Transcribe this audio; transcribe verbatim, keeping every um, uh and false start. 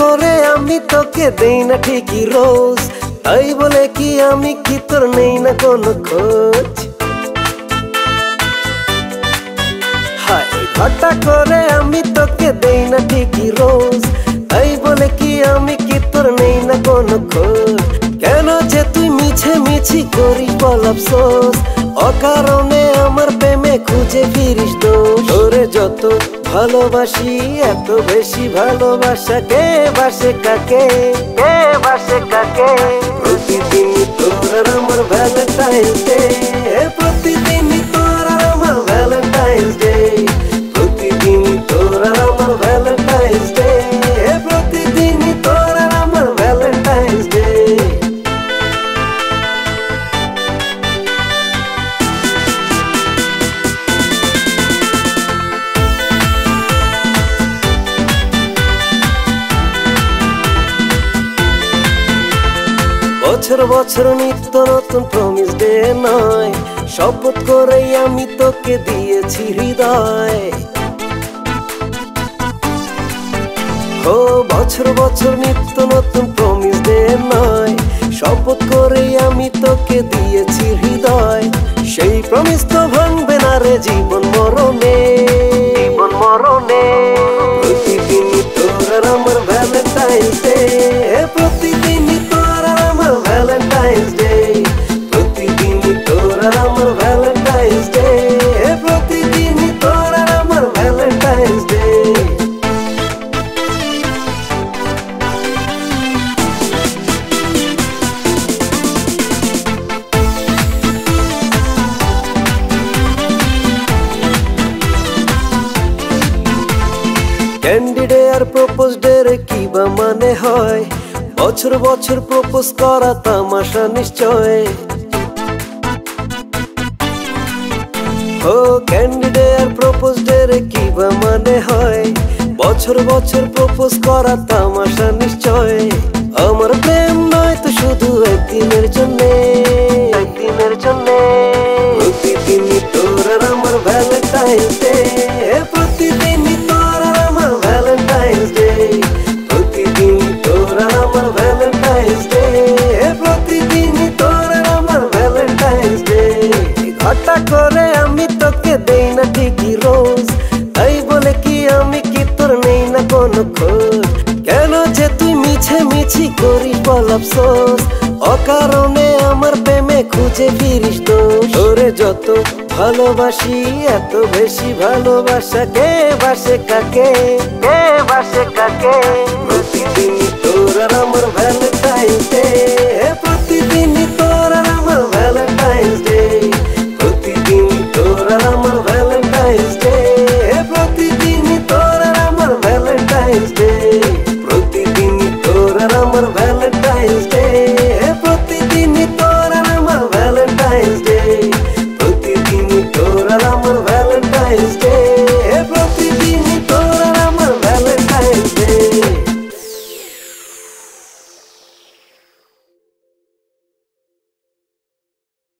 করে আমি তোকে দেই না ঠিকই রোজ, তাই বলে কি আমি কি তোর নেই না কোনো খোঁজ? হায় ঘটা করে আমি তোকে দেই না ঠিকই রোজ, তাই বলে কি আমি কি তোর নেই না কোনো খোঁজ? কেন যে তুই মিছে মিছি করি বল আফসোস, অকারণে আমার প্রেমে খুঁজে ফিরিস দোষ। তোরে যত ভালোবাসি এত বেশি ভালোবাসা কে বাসে কাকে, কে বাসে কাকে? প্রতিদিন তোর আর আমার ভ্যালেন্টাইন্স ডে, প্রতিদিন তোর আর আমার ভ্যালেন্টাইন্স ডে, প্রতিদিন তোর আর আমার ভ্যালেন্টাইন্স ডে, প্রতিদিন তোর আর আমার ভ্যালেন্টাইন্স ডে। বছর বছর নিত্য নতুন প্রমিস ডে নয়, শপথ করে আমি তোকে দিয়েছি হৃদয়। ও বছর বছর নিত্য নতুন প্রমিস ডে নয়, শপথ করে আমি তোকে দিয়েছি হৃদয়। সেই প্রমিস তো ভাঙবে না রে জীবন মরণে, জীবন মরণে। প্রতিদিন তোর আমার ভ্যালেন্টাইন্স ডে, প্রতিদিন তোর আমার ভ্যালেন্টাইন্স ডে, প্রতিদিন তোর আমার ভ্যালেন্টাইন্স ডে, প্রতিদিন তোর আমার ভ্যালেন্টাইন্স ডে। ক্যান্ডিডে আর প্রপোজ ডে রে কি বা মানে হয়, বছর বছর প্রপোজ করা তামাশা নিশ্চয়। ও ক্যান্ডিডে আর প্রপোজ ডে রে কি বা মানে হয়, বছর বছর প্রপোজ করা তামাশা নিশ্চয়। আমার প্রেম নয় তো শুধু একদিনের জন্য, একদিনের জন্য। প্রতিদিন তোর আর আমার ভ্যালেন্টাইন্স ডে, প্রতিদিন তোর আর আমার ভ্যালেন্টাইন্স ডে, প্রতিদিন তোর আর আমার ভ্যালেন্টাইন্স ডে, প্রতিদিন তোর আর আমার ভ্যালেন্টাইন্স ডে। ঘটা করে আমি তোকে দেই না ঠিকই রোজ, তাই বলে কি আমি কি তোর নেই না কোনো খোঁজ? কেন যে তুই মিছে মিছি করি বল আফসোস, অকারণে আমার প্রেমে খুঁজে ফিরিস দোষ। তোরে যত ভালোবাসি এত বেশি ভালোবাসা কে বাসে কাকে, কে বাসে কাকে? প্রতিদিন তোর আর আমার ভ্যালেন্টাইন্স ডে।